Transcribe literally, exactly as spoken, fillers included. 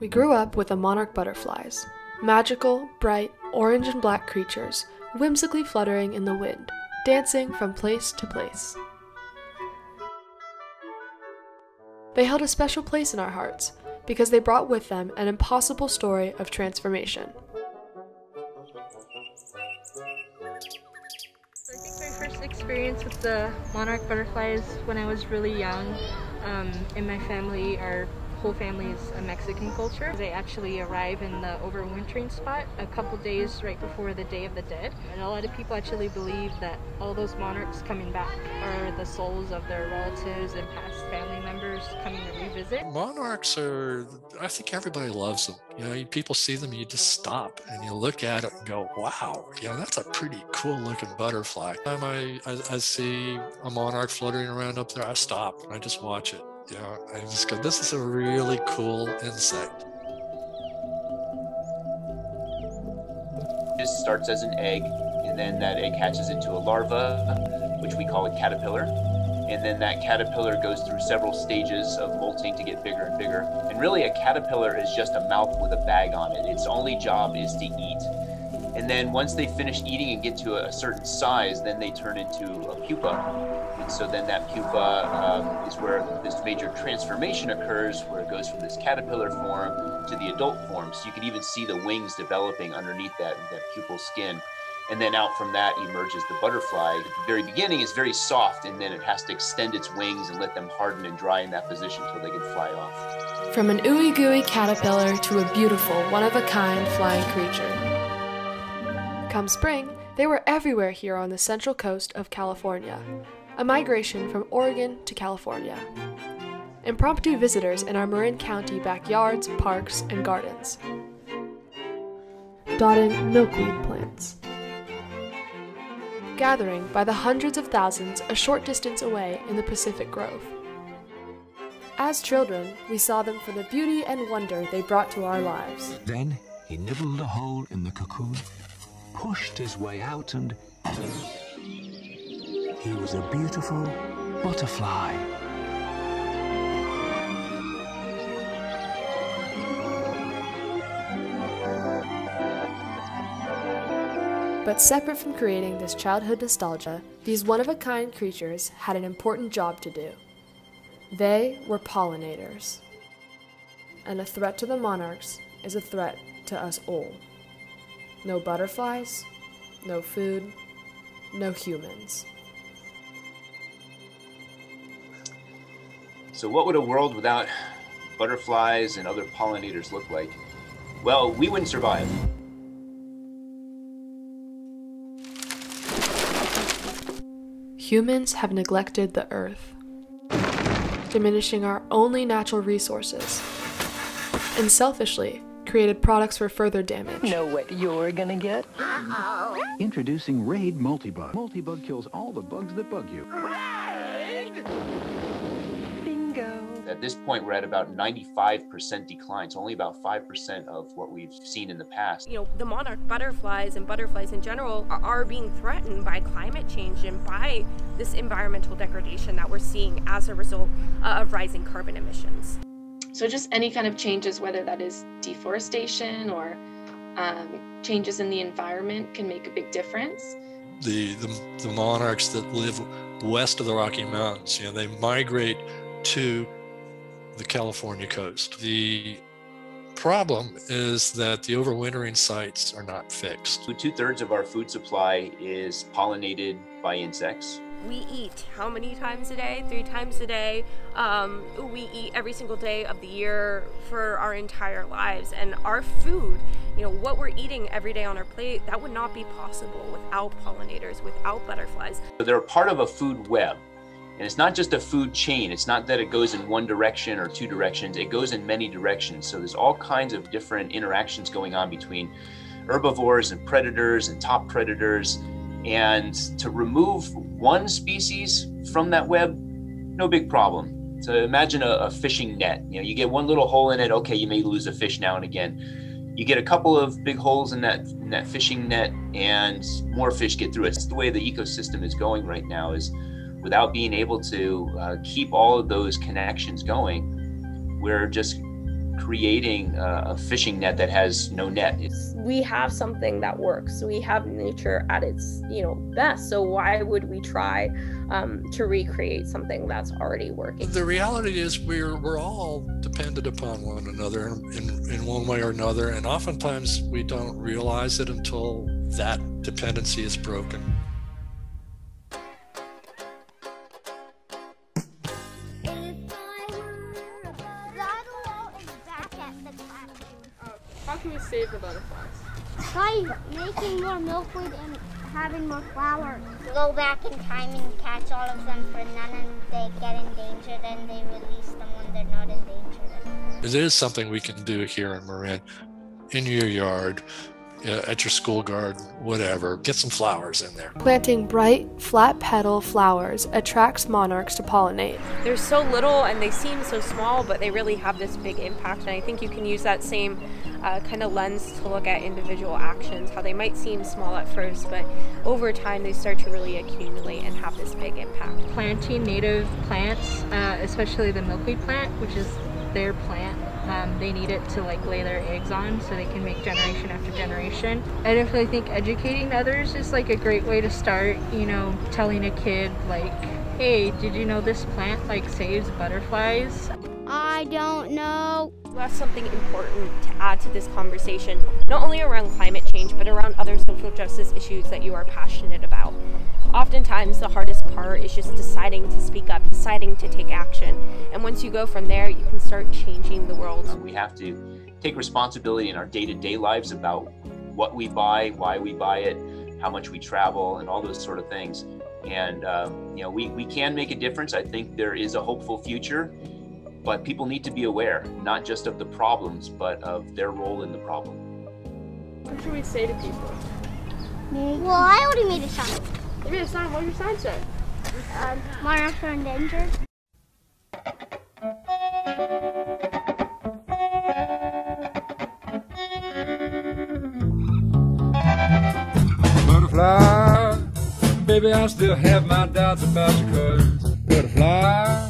We grew up with the monarch butterflies, magical, bright, orange and black creatures, whimsically fluttering in the wind, dancing from place to place. They held a special place in our hearts because they brought with them an impossible story of transformation. I think my first experience with the monarch butterfly is when I was really young. Um, in my family, our whole family is a Mexican culture. They actually arrive in the overwintering spot a couple days right before the Day of the Dead. And a lot of people actually believe that all those monarchs coming back are the souls of their relatives and past family members coming to revisit. Monarchs are, I think everybody loves them. You know, people see them, you just stop and you look at it and go, wow, you know, that's a pretty cool looking butterfly. Every time I, I, I see a monarch fluttering around up there, I stop and I just watch it. You know, I just go, this is a really cool insect. It just starts as an egg, and then that egg hatches into a larva, which we call a caterpillar. And then that caterpillar goes through several stages of molting to get bigger and bigger. And really, a caterpillar is just a mouth with a bag on it. Its only job is to eat. And then once they finish eating and get to a certain size, then they turn into a pupa. And so then that pupa um, is where this major transformation occurs, where it goes from this caterpillar form to the adult form. So you can even see the wings developing underneath that, that pupal skin. And then out from that emerges the butterfly. At the very beginning, it's very soft, and then it has to extend its wings and let them harden and dry in that position until they can fly off. From an ooey-gooey caterpillar to a beautiful, one-of-a-kind flying creature. Come spring, they were everywhere here on the central coast of California, a migration from Oregon to California. Impromptu visitors in our Marin County backyards, parks, and gardens. Dotting milkweed plants. Gathering by the hundreds of thousands a short distance away in the Pacific Grove. As children, we saw them for the beauty and wonder they brought to our lives. Then he nibbled a hole in the cocoon, pushed his way out, and he was a beautiful butterfly. But separate from creating this childhood nostalgia, these one-of-a-kind creatures had an important job to do. They were pollinators. And a threat to the monarchs is a threat to us all. No butterflies, no food, no humans. So what would a world without butterflies and other pollinators look like? Well, we wouldn't survive. Humans have neglected the earth, diminishing our only natural resources, and selfishly, created products for further damage. Know what you're gonna get? Uh-oh. Introducing Raid Multibug. Multibug kills all the bugs that bug you. Raid! Bingo. At this point, we're at about ninety-five percent decline, so only about five percent of what we've seen in the past. You know, the monarch butterflies and butterflies in general are, are being threatened by climate change and by this environmental degradation that we're seeing as a result uh, of rising carbon emissions. So just any kind of changes, whether that is deforestation or um, changes in the environment, can make a big difference. The, the, the monarchs that live west of the Rocky Mountains, you know, they migrate to the California coast. The problem is that the overwintering sites are not fixed. Two-thirds of our food supply is pollinated by insects. We eat how many times a day? Three times a day. Um, we eat every single day of the year for our entire lives. And our food, you know, what we're eating every day on our plate, that would not be possible without pollinators, without butterflies. They're part of a food web. And it's not just a food chain. It's not that it goes in one direction or two directions. It goes in many directions. So there's all kinds of different interactions going on between herbivores and predators and top predators. And to remove one species from that web, no big problem. So imagine a, a fishing net. You know, you get one little hole in it, okay, you may lose a fish now and again. You get a couple of big holes in that, in that fishing net, and more fish get through it. That's the way the ecosystem is going right now, is without being able to uh, keep all of those connections going, we're just creating a, a fishing net that has no net. We have something that works. We have nature at its, you know, best. So why would we try um, to recreate something that's already working? The reality is we're we're all dependent upon one another in, in one way or another, and oftentimes we don't realize it until that dependency is broken. Save the butterflies. By making more milkweed and having more flowers. Go back in time and catch all of them, for none of them they get endangered, and they release them when they're not endangered. It is something we can do here in Marin, in your yard, at your school garden, whatever. Get some flowers in there. Planting bright, flat petal flowers attracts monarchs to pollinate. They're so little and they seem so small, but they really have this big impact. And I think you can use that same uh, kind of lens to look at individual actions, how they might seem small at first, but over time they start to really accumulate and have this big impact. Planting native plants, uh, especially the milkweed plant, which is their plant. Um, they need it to like lay their eggs on so they can make generation after generation. I definitely think educating others is like a great way to start, you know, telling a kid like, hey, did you know this plant like saves butterflies? I don't know. You have something important to add to this conversation, not only around climate change, but around other social justice issues that you are passionate about. Oftentimes the hardest part is just deciding to speak up, deciding to take action. And once you go from there, you can start changing the world. We have to take responsibility in our day-to-day lives about what we buy, why we buy it, how much we travel, and all those sort of things. And um, you know, we, we can make a difference. I think there is a hopeful future, but people need to be aware, not just of the problems, but of their role in the problem. What should we say to people? Well, I already made a sign. You made a sign? What did your sign say? Um, monarchs are endangered. Butterfly, baby, I still have my doubts about your colors. Butterfly.